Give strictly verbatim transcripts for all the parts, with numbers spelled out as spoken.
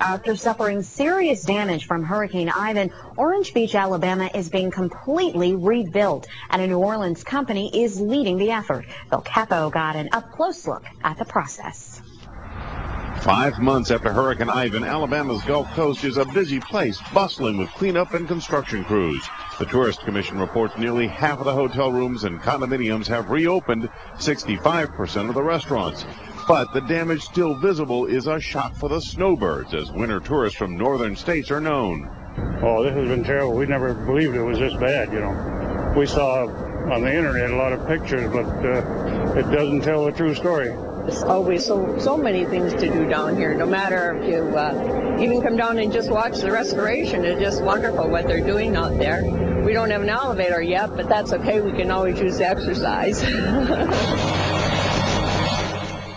After suffering serious damage from Hurricane Ivan, Orange Beach, Alabama is being completely rebuilt, and a New Orleans company is leading the effort. Bill Capo got an up-close look at the process. Five months after Hurricane Ivan, Alabama's Gulf Coast is a busy place, bustling with cleanup and construction crews. The Tourist Commission reports nearly half of the hotel rooms and condominiums have reopened, sixty-five percent of the restaurants. But the damage still visible is a shock for the snowbirds, as winter tourists from northern states are known. Oh, this has been terrible. We never believed it was this bad, you know. We saw on the internet a lot of pictures, but uh, it doesn't tell the true story. There's always so, so many things to do down here, no matter if you uh, even come down and just watch the restoration. It's just wonderful what they're doing out there. We don't have an elevator yet, but that's okay. We can always use the exercise.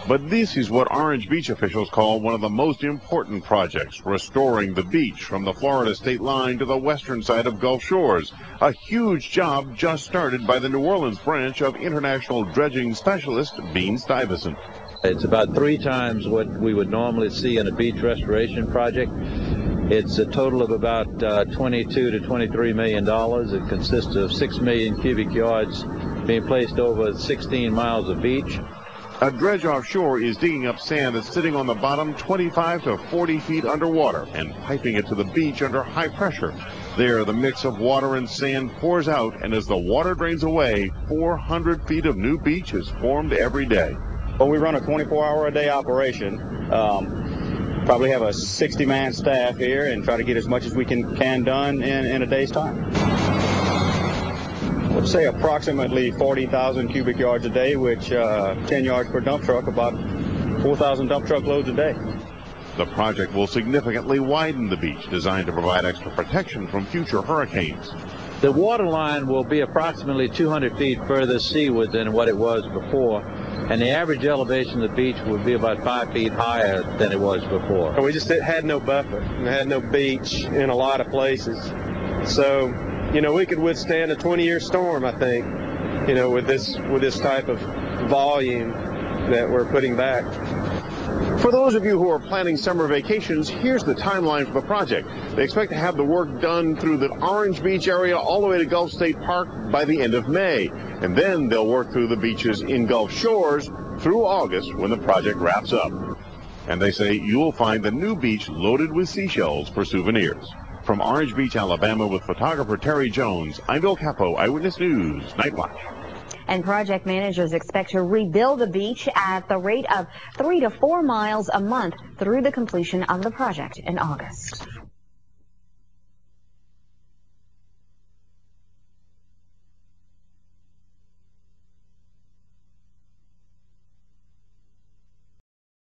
But this is what Orange Beach officials call one of the most important projects, restoring the beach from the Florida state line to the western side of Gulf Shores. A huge job just started by the New Orleans branch of international dredging specialist Bean Stuyvesant. It's about three times what we would normally see in a beach restoration project. It's a total of about uh, twenty-two to twenty-three million dollars. It consists of six million cubic yards being placed over sixteen miles of beach. A dredge offshore is digging up sand that's sitting on the bottom twenty-five to forty feet underwater and piping it to the beach under high pressure. There, the mix of water and sand pours out, and as the water drains away, four hundred feet of new beach is formed every day. Well, we run a twenty-four hour a day operation. Um, probably have a sixty man staff here and try to get as much as we can, can done in, in a day's time. Let's say approximately forty thousand cubic yards a day, which uh, ten yards per dump truck, about four thousand dump truck loads a day. The project will significantly widen the beach, designed to provide extra protection from future hurricanes. The water line will be approximately two hundred feet further seaward than what it was before, and the average elevation of the beach would be about five feet higher than it was before. We just had no buffer, we had no beach in a lot of places, so. You know, we could withstand a twenty year storm, I think, you know, with this with this type of volume that we're putting back. For those of you who are planning summer vacations, here's the timeline for the project. They expect to have the work done through the Orange Beach area all the way to Gulf State Park by the end of May. And then they'll work through the beaches in Gulf Shores through August when the project wraps up. And they say you'll find the new beach loaded with seashells for souvenirs. From Orange Beach, Alabama, with photographer Terry Jones, I'm Bill Capo, Eyewitness News, Night Watch. And project managers expect to rebuild the beach at the rate of three to four miles a month through the completion of the project in August.